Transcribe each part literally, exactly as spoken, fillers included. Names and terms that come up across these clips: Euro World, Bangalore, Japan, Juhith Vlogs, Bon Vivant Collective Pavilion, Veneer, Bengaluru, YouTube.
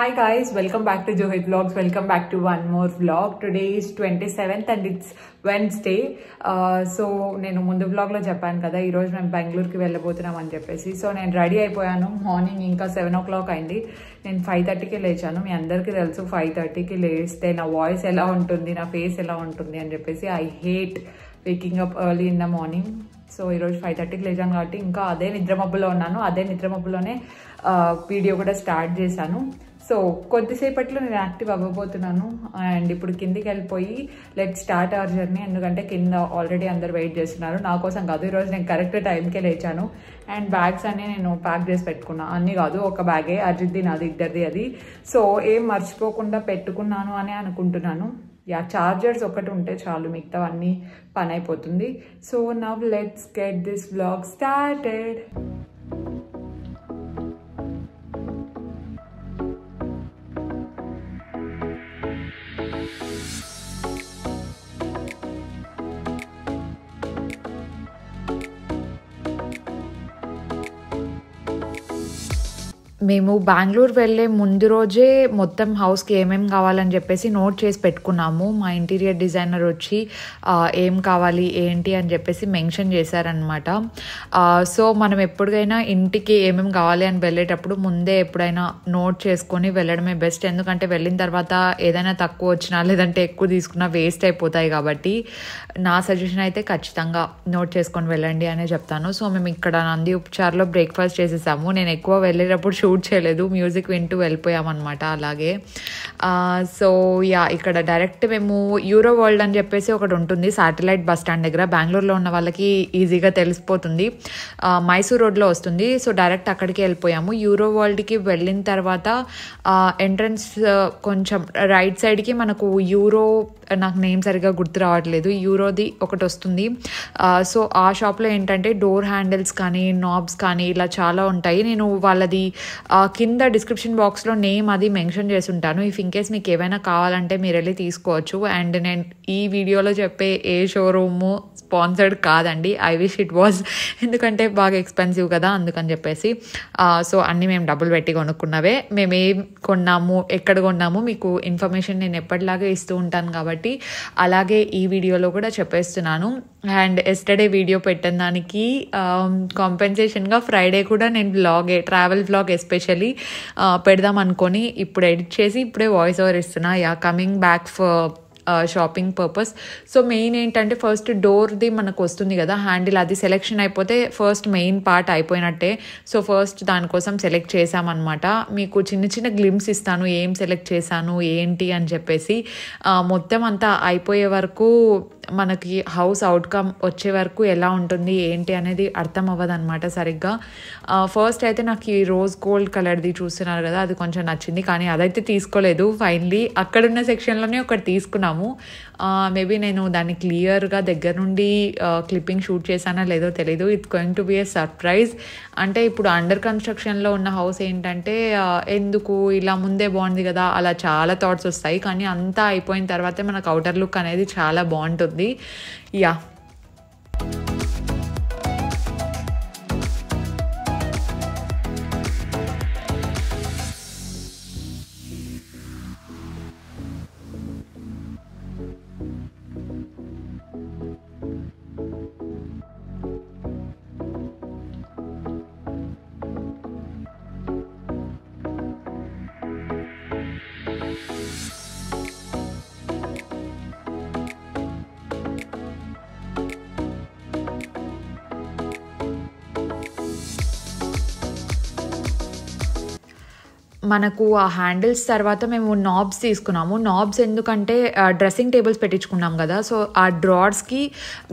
Hi guys, welcome back to Juhith Vlogs. Welcome back to one more vlog. Today is twenty-seventh and it's Wednesday. Uh, so, I am going to vlog in Japan. Today I am going to Bangalore. So, I am ready in the morning. It's seven o'clock. I am going to five thirty. So, five thirty. Then, my voice is on, my face is on. I hate waking up early in the morning. So, I am going to five thirty. I am going to start the video. So, I'm active and let's start our journey. I'm already under weight. I'm correct time. And bags are packed. I'm bag. So, I'm yeah, chargers okati unte chalu meekta anni pani ayipotundi. So now let's get this vlog started. మేము బెంగళూరు వెళ్ళే ముందు రోజే మొత్తం హౌస్కి ఏమేం కావాలని చెప్పేసి note చేసి పెట్టుకున్నాము. మా ఇంటీరియర్ డిజైనర్ వచ్చి ఏం కావాలి ఏంటి అని చెప్పేసి మెన్షన్ చేశారనమాట. సో మనం ఎప్పుడైనా ఇంటికి ఏమేం కావాలి అని వెళ్ళేటప్పుడు ముందే ఎప్పుడైనా నోట్ చేసుకొని వెళ్ళడమే బెస్ట్. ఎందుకంటే వెళ్ళిన తర్వాత ఏదైనా తక్కువ వచ్చినా లేదంటే ఎక్కువ తీసుకున్నా వేస్ట్ అయిపోతాయి. కాబట్టి నా సజెషన్ అయితే ఖచ్చితంగా నోట్ చేసుకొని వెళ్ళండి అనే చెప్తాను. సో మేము ఇక్కడ నంది ఉపచార్లో బ్రేక్ఫాస్ట్ చేసేసాము. నేను ఎక్కువ వెళ్ళేటప్పుడు షూట్ చేయలేదు, మ్యూజిక్ వింటూ వెళ్ళిపోయామన్నమాట. అలాగే సో యా ఇక్కడ డైరెక్ట్ మేము యూరో వరల్డ్ అని చెప్పేసి ఒకటి ఉంటుంది శాటిలైట్ బస్ స్టాండ్ దగ్గర. బెంగళూరులో ఉన్న వాళ్ళకి ఈజీగా తెలిసిపోతుంది, మైసూర్ రోడ్లో వస్తుంది. సో డైరెక్ట్ అక్కడికి వెళ్ళిపోయాము. యూరో వరల్డ్కి వెళ్ళిన తర్వాత ఎంట్రన్స్ కొంచెం రైట్ సైడ్కి మనకు యూరో, నాకు నేమ్ సరిగ్గా గుర్తు రావట్లేదు, యూరోది ఒకటి వస్తుంది. సో ఆ షాప్లో ఏంటంటే డోర్ హ్యాండిల్స్ కానీ నాబ్స్ కానీ ఇలా చాలా ఉంటాయి. నేను వాళ్ళది కింద డిస్క్రిప్షన్ బాక్స్లో నేమ్ అది మెన్షన్ చేసి ఉంటాను. ఇఫ్ ఇన్ కేస్ మీకు ఏమైనా కావాలంటే మీరు వెళ్ళి తీసుకోవచ్చు. అండ్ నేను ఈ వీడియోలో చెప్పే ఏ షోరూము స్పాన్సర్డ్ కాదండి, ఐ విష్ ఇట్ వాజ్, ఎందుకంటే బాగా ఎక్స్పెన్సివ్ కదా అందుకని చెప్పేసి. సో అన్నీ మేము డబ్బులు పెట్టి కొనుక్కున్నవే. మేమేం కొన్నాము ఎక్కడ కొన్నాము మీకు ఇన్ఫర్మేషన్ నేను ఎప్పటిలాగే ఇస్తూ ఉంటాను కాబట్టి అలాగే ఈ వీడియోలో కూడా చెప్పేస్తున్నాను. అండ్ ఎస్టర్డే వీడియో పెట్టిన దానికి కాంపెన్సేషన్గా ఫ్రైడే కూడా నేను బ్లాగే, ట్రావెల్ బ్లాగ్ ఎస్పెషల్లీ పెడదాం అనుకొని ఇప్పుడు ఎడిట్ చేసి ఇప్పుడే వాయిస్ ఓవర్ ఇస్తున్నా. Yeah coming back for shopping purpose. So main ఏంటంటే ఫస్ట్ డోర్ది మనకు వస్తుంది కదా హ్యాండిల్, అది సెలెక్షన్ అయిపోతే ఫస్ట్ మెయిన్ పార్ట్ అయిపోయినట్టే. సో ఫస్ట్ దానికోసం సెలెక్ట్ చేసామన్నమాట. మీకు చిన్న చిన్న గ్లిమ్స్ ఇస్తాను ఏం సెలెక్ట్ చేశాను ఏంటి అని చెప్పేసి. మొత్తం అంతా అయిపోయే వరకు మనకి హౌస్ అవుట్కమ్ వచ్చే వరకు ఎలా ఉంటుంది ఏంటి అనేది అర్థం అవ్వదు అనమాట సరిగ్గా. ఫస్ట్ అయితే నాకు ఈ రోజ్ గోల్డ్ కలర్ది చూస్తున్నారు కదా అది కొంచెం నచ్చింది, కానీ అదైతే తీసుకోలేదు. ఫైనలీ అక్కడున్న సెక్షన్లోనే ఒకటి తీసుకున్నాము. మేబీ నేను దాన్ని క్లియర్గా దగ్గర నుండి క్లిప్పింగ్ షూట్ చేశానా లేదో తెలీదు. It's going to be a surprise. అంటే ఇప్పుడు అండర్ కన్స్ట్రక్షన్లో ఉన్న హౌస్ ఏంటంటే ఎందుకు ఇలా ముందే బాగుంది కదా అలా చాలా థాట్స్ వస్తాయి, కానీ అంతా అయిపోయిన తర్వాతే మనకు అవుటర్ లుక్ అనేది చాలా బాగుంటుంది. యా మనకు ఆ హ్యాండిల్స్ తర్వాత మేము నాబ్స్ తీసుకున్నాము. నాబ్స్ ఎందుకంటే డ్రెస్సింగ్ టేబుల్స్ పెట్టించుకున్నాం కదా, సో ఆ డ్రార్స్కి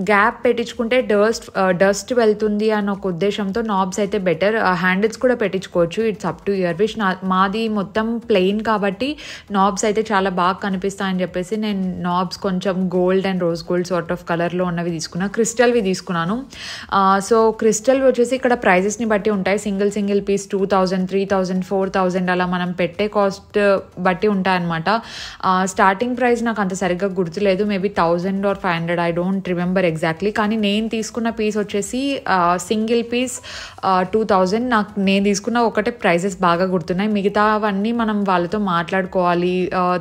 గ్యాప్ పెట్టించుకుంటే డస్ట్ డస్ట్ వెళ్తుంది అన్న ఒక ఉద్దేశంతో నాబ్స్ అయితే బెటర్. హ్యాండిల్స్ కూడా పెట్టించుకోవచ్చు, it's up to your wish. మాది మొత్తం ప్లెయిన్ కాబట్టి నాబ్స్ అయితే చాలా బాగా కనిపిస్తాయని చెప్పేసి నేను నాబ్స్ కొంచెం gold and rose gold sort of కలర్లో ఉన్నవి తీసుకున్నాను. క్రిస్టల్వి తీసుకున్నాను. సో క్రిస్టల్ వచ్చేసి ఇక్కడ ప్రైజెస్ని బట్టి ఉంటాయి. Single single piece two thousand, three thousand, four thousand అలా మనం పెట్టే కాస్ట్ బట్టి ఉంటాయన్నమాట. స్టార్టింగ్ ప్రైస్ నాకు అంత సరిగ్గా గుర్తులేదు, maybe thousand or five hundred I don't remember exactly. కానీ నేను తీసుకున్న పీస్ వచ్చేసి సింగిల్ పీస్ టూ థౌజండ్ నాకు నేను తీసుకున్న ఒకటే ప్రైజెస్ బాగా గుర్తున్నాయి. మిగతావన్నీ మనం వాళ్ళతో మాట్లాడుకోవాలి.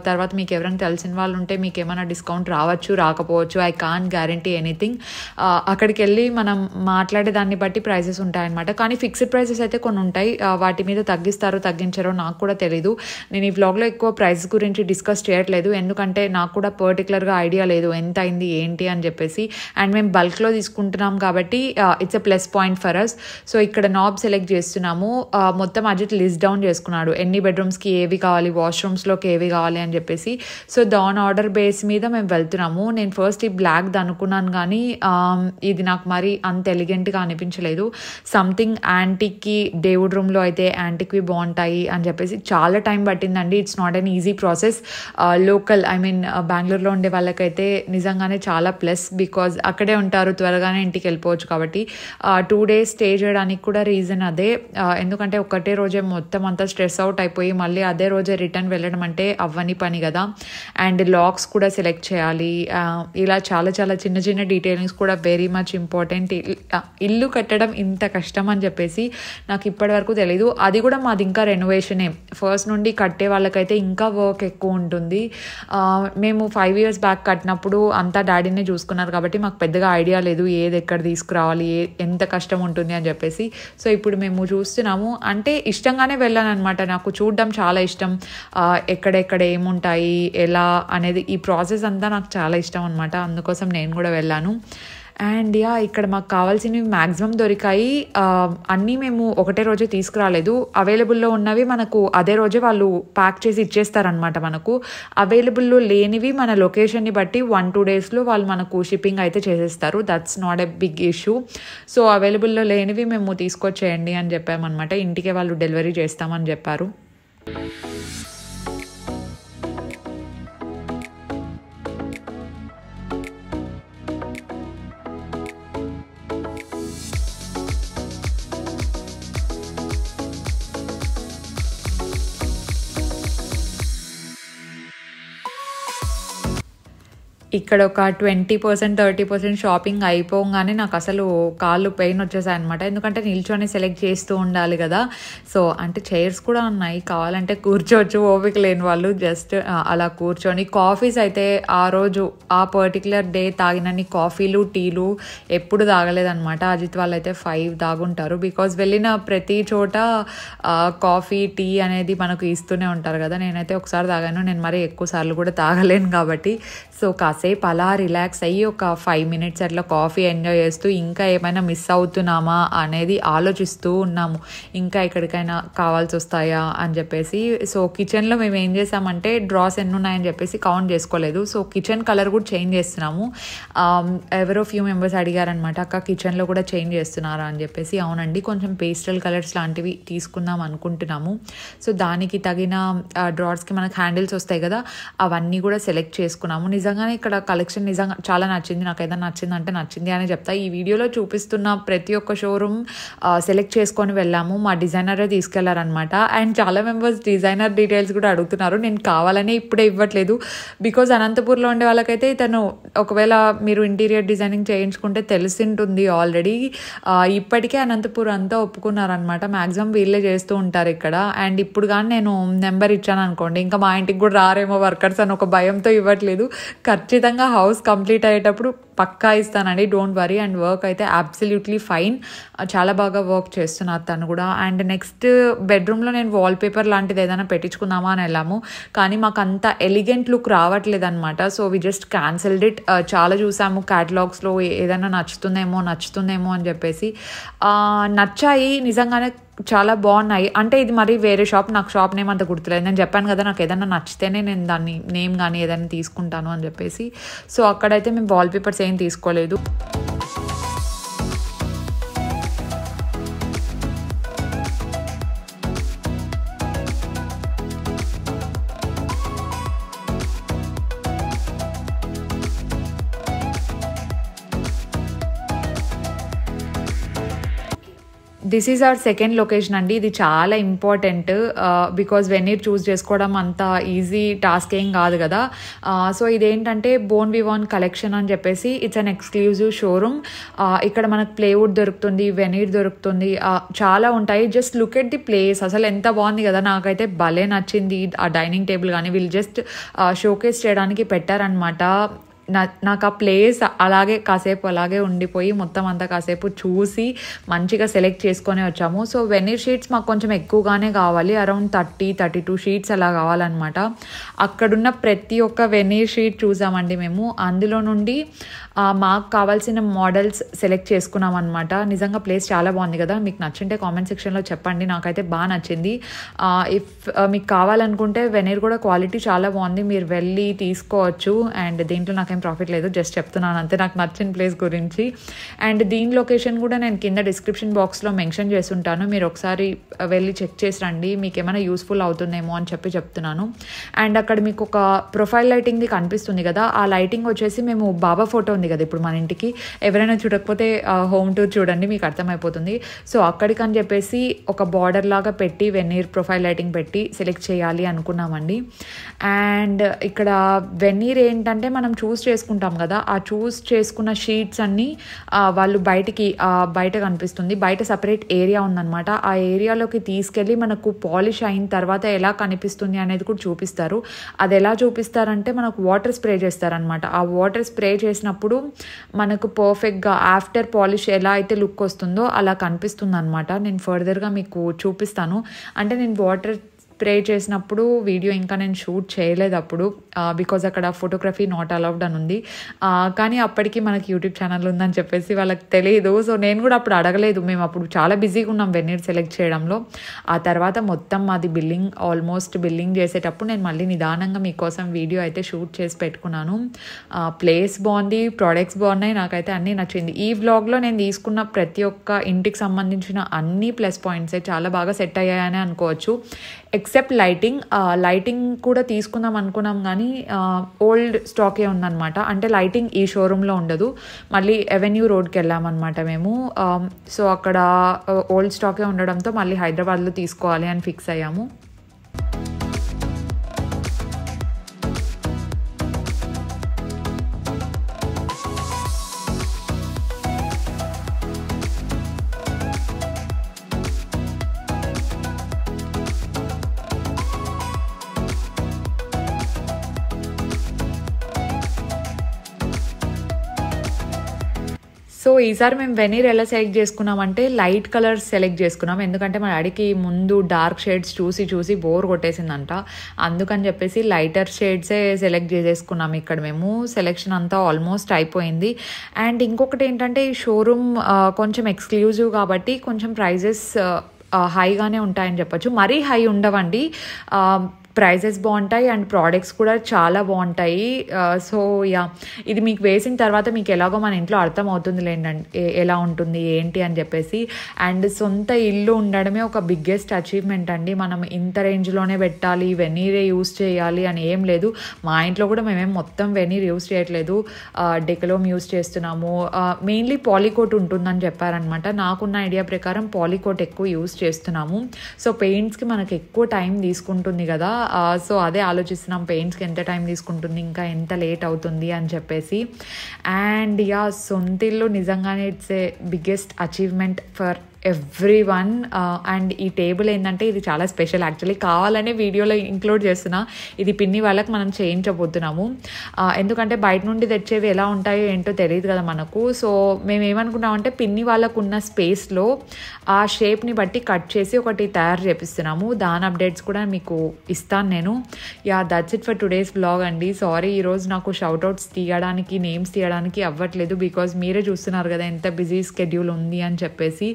తర్వాత మీకు ఎవరైనా తెలిసిన వాళ్ళు ఉంటే మీకు ఏమైనా డిస్కౌంట్ రావచ్చు రాకపోవచ్చు, ఐ కాంట్ గ్యారంటీ ఎనీథింగ్. అక్కడికి వెళ్ళి మనం మాట్లాడే దాన్ని బట్టి ప్రైజెస్ ఉంటాయన్నమాట. కానీ ఫిక్స్డ్ ప్రైజెస్ అయితే కొన్ని ఉంటాయి, వాటి మీద తగ్గిస్తారో తగ్గించారో నాకు కూడా తెలీదు. నేను ఈ వ్లాగ్లో ఎక్కువ ప్రైస్ గురించి డిస్కస్ చేయట్లేదు, ఎందుకంటే నాకు కూడా పర్టికులర్గా ఐడియా లేదు ఎంత అయింది ఏంటి అని చెప్పేసి. అండ్ మేము బల్క్లో తీసుకుంటున్నాం కాబట్టి it's a plus point for us. So ఇక్కడ నాబ్ సెలెక్ట్ చేస్తున్నాము, మొత్తం అజిత్ లిస్ట్ డౌన్ చేసుకున్నాడు ఎన్ని బెడ్రూమ్స్కి ఏవి కావాలి, వాష్రూమ్స్లోకి ఏవి కావాలి అని చెప్పేసి. సో దాని ఆర్డర్ బేస్ మీద మేము వెళ్తున్నాము. నేను ఫస్ట్ ఈ బ్లాక్ది అనుకున్నాను, కానీ ఇది నాకు మరి అంత ఎలిగెంట్గా అనిపించలేదు. సంథింగ్ యాంటిక్కి దేవుడి రూమ్లో అయితే యాంటిక్వి బాగుంటాయి అని చెప్పేసి చాలా టైం పట్టిందండి. It's not an easy process. Local I mean బెంగళూరులో ఉండే వాళ్ళకైతే నిజంగానే చాలా ప్లస్, బికాజ్ అక్కడే ఉంటారు, త్వరగానే ఇంటికి వెళ్ళిపోవచ్చు కాబట్టి. టూ డేస్ స్టే చేయడానికి కూడా రీజన్ అదే, ఎందుకంటే ఒకటే రోజే మొత్తం అంతా స్ట్రెస్ అవుట్ అయిపోయి మళ్ళీ అదే రోజే రిటర్న్ వెళ్ళడం అంటే అవ్వని పని కదా. అండ్ లాక్స్ కూడా సెలెక్ట్ చేయాలి, ఇలా చాలా చాలా చిన్న చిన్న డీటెయిలింగ్స్ కూడా వెరీ మచ్ ఇంపార్టెంట్. ఇల్లు కట్టడం ఇంత కష్టం అని చెప్పేసి నాకు ఇప్పటి వరకు తెలీదు. అది కూడా మాది ఇంకా రెనోవేషనే, ఫస్ట్ నుండి కట్టే వాళ్ళకైతే ఇంకా వర్క్ ఎక్కువ ఉంటుంది. మేము ఫైవ్ ఇయర్స్ బ్యాక్ కట్టినప్పుడు అంతా డాడీనే చూసుకున్నారు కాబట్టి మాకు పెద్దగా ఐడియా లేదు ఏది ఎక్కడ తీసుకురావాలి ఎంత కష్టం ఉంటుంది అని చెప్పేసి. సో ఇప్పుడు మేము చూస్తున్నాము, అంటే ఇష్టంగానే వెళ్ళాను అనమాట. నాకు చూడడం చాలా ఇష్టం, ఎక్కడెక్కడ ఏముంటాయి ఎలా అనేది ఈ ప్రాసెస్ అంతా నాకు చాలా ఇష్టం అనమాట. అందుకోసం నేను కూడా వెళ్ళాను. అండ్ యా ఇక్కడ మాకు కావాల్సినవి మ్యాక్సిమం దొరికాయి. అన్నీ మేము ఒకటే రోజే తీసుకురాలేదు, అవైలబుల్లో ఉన్నవి మనకు అదే రోజే వాళ్ళు ప్యాక్ చేసి ఇచ్చేస్తారనమాట. మనకు అవైలబుల్లో లేనివి మన లొకేషన్ని బట్టి వన్ టూ డేస్లో వాళ్ళు మనకు షిప్పింగ్ అయితే చేసేస్తారు, that's not a big issue. So అవైలబుల్లో లేనివి మేము తీసుకొచ్చేయండి అని చెప్పామన్నమాట, ఇంటికే వాళ్ళు డెలివరీ చేస్తామని చెప్పారు. ఇక్కడ ఒక twenty percent thirty percent shopping అయిపోగానే నాకు అసలు కాళ్ళు పెయిన్ వచ్చేసాయి అనమాట, ఎందుకంటే నిల్చొని సెలెక్ట్ చేస్తూ ఉండాలి కదా. సో అంటే చైర్స్ కూడా ఉన్నాయి, కావాలంటే కూర్చోవచ్చు, ఓపిక లేని వాళ్ళు జస్ట్ అలా కూర్చొని. కాఫీస్ అయితే ఆ రోజు ఆ పర్టికులర్ డే తాగినన్ని కాఫీలు టీలు ఎప్పుడు తాగలేదనమాట. అజిత్ వాళ్ళు అయితే ఫైవ్ తాగుంటారు, బికాజ్ వెళ్ళిన ప్రతి చోట కాఫీ టీ అనేది మనకు ఇస్తూనే ఉంటారు కదా. నేనైతే ఒకసారి తాగాను, నేను మరీ ఎక్కువ సార్లు కూడా తాగలేను కాబట్టి. సో కాసేపు అలా రిలాక్స్ అయ్యి ఒక ఫైవ్ మినిట్స్ అట్లా కాఫీ ఎంజాయ్ చేస్తూ ఇంకా ఏమైనా మిస్ అవుతున్నామా అనేది ఆలోచిస్తూ ఉన్నాము, ఇంకా ఎక్కడికైనా కావాల్సి వస్తాయా అని చెప్పేసి. సో కిచెన్లో మేము ఏం చేసామంటే డ్రాస్ ఎన్ని ఉన్నాయని చెప్పేసి కౌంట్ చేసుకోలేదు, సో కిచెన్ కలర్ కూడా చేంజ్ చేస్తున్నాము. ఎవరో ఫ్యూ మెంబర్స్ అడిగారనమాట, అక్క కిచెన్లో కూడా చేంజ్ చేస్తున్నారా అని చెప్పేసి. అవునండి, కొంచెం పేస్టల్ కలర్స్ లాంటివి తీసుకుందాం అనుకుంటున్నాము. సో దానికి తగిన డ్రాస్కి మనకు హ్యాండిల్స్ వస్తాయి కదా, అవన్నీ కూడా సెలెక్ట్ చేసుకున్నాము. నిజంగానే ఇక్కడ కలెక్షన్ నిజంగా చాలా నచ్చింది నాకు, ఏదైనా నచ్చిందంటే నచ్చింది అని చెప్తా. ఈ వీడియోలో చూపిస్తున్న ప్రతి ఒక్క షోరూమ్ సెలెక్ట్ చేసుకొని వెళ్ళాము, మా డిజైనరే తీసుకెళ్లారనమాట. అండ్ చాలా మెంబర్స్ డిజైనర్ డీటెయిల్స్ కూడా అడుగుతున్నారు, నేను కావాలని ఇప్పుడే ఇవ్వట్లేదు, బికాజ్ అనంతపూర్లో ఉండే వాళ్ళకైతే ఇతను ఒకవేళ మీరు ఇంటీరియర్ డిజైనింగ్ చేయించుకుంటే తెలిసింటుంది ఆల్రెడీ. ఇప్పటికే అనంతపూర్ అంతా ఒప్పుకున్నారనమాట, మ్యాక్సిమం వీళ్ళే చేస్తూ ఉంటారు ఇక్కడ. అండ్ ఇప్పుడు కానీ నేను నెంబర్ ఇచ్చాను అనుకోండి, ఇంకా మా ఇంటికి కూడా రారేమో వర్కర్స్ అని ఒక భయంతో ఇవ్వట్లేదు. ఖర్చు హౌస్ కంప్లీట్ అయ్యేటప్పుడు పక్కా ఇస్తానండి, డోంట్ వరీ. అండ్ వర్క్ అయితే అబ్సల్యూట్లీ ఫైన్, చాలా బాగా వర్క్ చేస్తున్నారు తను కూడా. అండ్ నెక్స్ట్ బెడ్రూమ్లో నేను వాల్పేపర్ లాంటిది ఏదైనా పెట్టించుకుందామా అని వెళ్ళాము, కానీ మాకు అంత ఎలిగెంట్ లుక్ రావట్లేదు అనమాట. So we just cancelled it. చాలా చూసాము క్యాటలాగ్స్లో, ఏదైనా నచ్చుతుందేమో నచ్చుతుందేమో అని చెప్పేసి. నచ్చాయి నిజంగానే, చాలా బాగున్నాయి. అంటే ఇది మరి వేరే షాప్, నాకు షాప్ నేమ్ అంత గుర్తులేదు, నేను చెప్పాను కదా నాకు ఏదైనా నచ్చితేనే నేను దాన్ని నేమ్ కానీ ఏదైనా తీసుకుంటాను అని చెప్పేసి. సో అక్కడైతే మేము వాల్పేపర్స్ ఏం తీసుకోలేదు. This is our second location అండి. ఇది చాలా ఇంపార్టెంట్ బికాజ్ వెన్నీర్ చూస్ చేసుకోవడం అంత ఈజీ టాస్క్ ఏం కాదు కదా. సో ఇదేంటంటే బోన్ వివాన్ కలెక్షన్ అని చెప్పేసి ఇట్స్ అన్ ఎక్స్క్లూజివ్ షోరూమ్. ఇక్కడ మనకు ప్లేవుడ్ దొరుకుతుంది, వెనీర్ దొరుకుతుంది, చాలా ఉంటాయి. Just look at the place, అసలు ఎంత బాగుంది కదా. నాకైతే భలే నచ్చింది ఆ డైనింగ్ టేబుల్ కానీ, వీళ్ళు జస్ట్ షోకేస్ చేయడానికి పెట్టారనమాట. నా నాకు ఆ ప్లేస్ అలాగే కాసేపు అలాగే ఉండిపోయి మొత్తం అంతా కాసేపు చూసి మంచిగా సెలెక్ట్ చేసుకొని వచ్చాము. సో వెన్నీర్ షీట్స్ మాకు కొంచెం ఎక్కువగానే కావాలి, around thirty thirty two sheets అలా కావాలన్నమాట. అక్కడున్న ప్రతి ఒక్క వెన్నీర్ షీట్ చూసామండి మేము, అందులో నుండి మాకు కావాల్సిన మోడల్స్ సెలెక్ట్ చేసుకున్నాం అనమాట. నిజంగా ప్లేస్ చాలా బాగుంది కదా. మీకు నచ్చింటే కామెంట్ సెక్షన్లో చెప్పండి, నాకైతే బాగా నచ్చింది. ఇఫ్ మీకు కావాలనుకుంటే వెన్నీర్ కూడా క్వాలిటీ చాలా బాగుంది, మీరు వెళ్ళి తీసుకోవచ్చు. అండ్ దీంట్లో నాకు ప్రాఫిట్ లేదు, జస్ట్ చెప్తున్నాను అంతే నాకు నచ్చిన ప్లేస్ గురించి. అండ్ దీని లొకేషన్ కూడా నేను కింద డిస్క్రిప్షన్ బాక్స్లో మెన్షన్ చేసి ఉంటాను, మీరు ఒకసారి వెళ్ళి చెక్ చేసి రండి, మీకు ఏమైనా యూస్ఫుల్ అవుతుందేమో అని చెప్పి చెప్తున్నాను. అండ్ అక్కడ మీకు ఒక ప్రొఫైల్ లైటింగ్ది కనిపిస్తుంది కదా, ఆ లైటింగ్ వచ్చేసి మేము బాబా ఫోటో ఉంది కదా ఇప్పుడు మన ఇంటికి, ఎవరైనా చూడకపోతే హోమ్ టూర్ చూడండి మీకు అర్థమైపోతుంది. సో అక్కడికి అని చెప్పేసి ఒక బార్డర్ లాగా పెట్టి వెన్నీర్ ప్రొఫైల్ లైటింగ్ పెట్టి సెలెక్ట్ చేయాలి అనుకున్నామండి. అండ్ ఇక్కడ వెన్నీర్ ఏంటంటే మనం చూసి చేసుకుంటాం కదా, ఆ చూస్ చేసుకున్న షీట్స్ అన్నీ వాళ్ళు బయటికి బయట కనిపిస్తుంది, బయట సపరేట్ ఏరియా ఉందన్నమాట. ఆ ఏరియాలోకి తీసుకెళ్ళి మనకు పాలిష్ అయిన తర్వాత ఎలా కనిపిస్తుంది అనేది కూడా చూపిస్తారు. అది ఎలా చూపిస్తారంటే మనకు వాటర్ స్ప్రే చేస్తారనమాట. ఆ వాటర్ స్ప్రే చేసినప్పుడు మనకు పర్ఫెక్ట్గా ఆఫ్టర్ పాలిష్ ఎలా అయితే లుక్ వస్తుందో అలా కనిపిస్తుంది అనమాట. నేను ఫర్దర్గా మీకు చూపిస్తాను. అంటే నేను వాటర్ స్ప్రే చేసినప్పుడు వీడియో ఇంకా నేను షూట్ చేయలేదు అప్పుడు, బికాజ్ అక్కడ ఫోటోగ్రఫీ నాట్ అలౌడ్ అని ఉంది. కానీ అప్పటికి మనకి యూట్యూబ్ ఛానల్ ఉందని చెప్పేసి వాళ్ళకి తెలియదు. సో నేను కూడా అప్పుడు అడగలేదు, మేము అప్పుడు చాలా బిజీగా ఉన్నాం వెన్నీర్ సెలెక్ట్ చేయడంలో. ఆ తర్వాత మొత్తం మాది బిల్లింగ్, ఆల్మోస్ట్ బిల్లింగ్ చేసేటప్పుడు నేను మళ్ళీ నిదానంగా మీకోసం వీడియో అయితే షూట్ చేసి పెట్టుకున్నాను. ప్లేస్ బాగుంది, ప్రోడక్ట్స్ బాగున్నాయి, నాకైతే అన్నీ నచ్చింది. ఈ వ్లాగ్లో నేను తీసుకున్న ప్రతి ఒక్క ఇంటికి సంబంధించిన అన్ని ప్లస్ పాయింట్సే చాలా బాగా సెట్ అయ్యాయని అనుకోవచ్చు. ఎక్సెప్ట్ లైటింగ్, లైటింగ్ కూడా తీసుకుందాం అనుకున్నాం కానీ ఓల్డ్ స్టాకే ఉందన్నమాట. అంటే లైటింగ్ ఈ షోరూంలో ఉండదు, మళ్ళీ అవెన్యూ రోడ్కి వెళ్ళామన్నమాట మేము. సో అక్కడ ఓల్డ్ స్టాకే ఉండడంతో మళ్ళీ హైదరాబాద్లో తీసుకోవాలి అని ఫిక్స్ అయ్యాము. సో ఈసారి మేము వెన్నీర్ ఎలా సెలెక్ట్ చేసుకున్నామంటే లైట్ కలర్స్ సెలెక్ట్ చేసుకున్నాం, ఎందుకంటే మా డాడీకి ముందు డార్క్ షేడ్స్ చూసి చూసి బోర్ కొట్టేసిందంట. అందుకని చెప్పేసి లైటర్ షేడ్సే సెలెక్ట్ చేసేసుకున్నాం. ఇక్కడ మేము సెలెక్షన్ అంతా ఆల్మోస్ట్ అయిపోయింది. అండ్ ఇంకొకటి ఏంటంటే ఈ షోరూమ్ కొంచెం ఎక్స్క్లూజివ్ కాబట్టి కొంచెం ప్రైజెస్ హైగానే ఉంటాయని చెప్పచ్చు. మరీ హై ఉండవండి, ప్రైజెస్ బాగుంటాయి అండ్ ప్రోడక్ట్స్ కూడా చాలా బాగుంటాయి. సో యా, ఇది మీకు వేసిన తర్వాత మీకు ఎలాగో మన ఇంట్లో అర్థమవుతుంది లేండి ఎలా ఉంటుంది ఏంటి అని చెప్పేసి. అండ్ సొంత ఇల్లు ఉండడమే ఒక బిగ్గెస్ట్ అచీవ్మెంట్ అండి. మనం ఇంత రేంజ్లోనే పెట్టాలి, వెన్నీరే యూస్ చేయాలి అని ఏం లేదు. మా ఇంట్లో కూడా మేమేం మొత్తం వెన్నీర్ యూస్ చేయట్లేదు, డెకలోమ్ యూస్ చేస్తున్నాము. మెయిన్లీ పాలికోట్ ఉంటుందని చెప్పారనమాట. నాకున్న ఐడియా ప్రకారం పాలికోట్ ఎక్కువ యూస్ చేస్తున్నాము. సో పెయింట్స్కి మనకు ఎక్కువ టైం తీసుకుంటుంది కదా, సో అదే ఆలోచిస్తున్నాం పెయింట్స్కి ఎంత టైం తీసుకుంటుంది, ఇంకా ఎంత లేట్ అవుతుంది అని చెప్పేసి. అండ్ యా, సొంత ఇల్లు నిజంగానే it's a biggest achievement for everyone. And ఈ టేబుల్ ఏంటంటే ఇది చాలా స్పెషల్, యాక్చువల్లీ కావాలనే వీడియోలో ఇంక్లూడ్ చేస్తున్నా. ఇది పిన్ని వాళ్ళకి మనం చేయించబోతున్నాము, ఎందుకంటే బయట నుండి తెచ్చేవి ఎలా ఉంటాయో ఏంటో తెలియదు కదా మనకు. సో మేము ఏమనుకున్నామంటే పిన్ని వాళ్ళకు ఉన్న స్పేస్లో ఆ షేప్ని బట్టి కట్ చేసి ఒకటి తయారు చేపిస్తున్నాము. దాని అప్డేట్స్ కూడా మీకు ఇస్తాను నేను. Yeah, that's it for today's blog అండి. సారీ ఈరోజు నాకు షౌట్అవుట్స్ తీయడానికి, నేమ్స్ తీయడానికి అవ్వట్లేదు, బికాజ్ మీరే చూస్తున్నారు కదా ఎంత బిజీ స్కెడ్యూల్ ఉంది అని చెప్పేసి.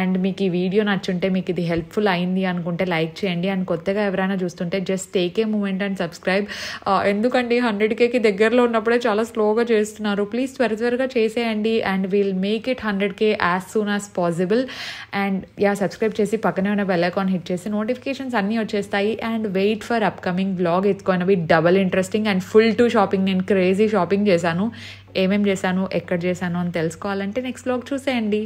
అండ్ మీకు ఈ వీడియో నచ్చుంటే, మీకు ఇది హెల్ప్ఫుల్ అయింది అనుకుంటే లైక్ చేయండి. అండ్ కొత్తగా ఎవరైనా చూస్తుంటే just take a moment and subscribe. ఎందుకండి హండ్రెడ్ కేకి దగ్గరలో ఉన్నప్పుడే చాలా స్లోగా చేస్తున్నారు, ప్లీజ్ త్వర త్వరగా చేసేయండి. And will make it hundred K as soon as possible. And yeah, subscribe చేసి పక్కనే ఉన్న బెల్ ఐకాన్ హిట్ చేసి నోటిఫికేషన్స్ అన్నీ వచ్చేస్తాయి. And wait for upcoming blog, it's gonna be double interesting and full to shopping. నేను crazy shopping చేశాను, ఏమేమి చేశాను, ఎక్కడ చేశాను అని తెలుసుకోవాలంటే నెక్స్ట్ బ్లాగ్ చూసేయండి.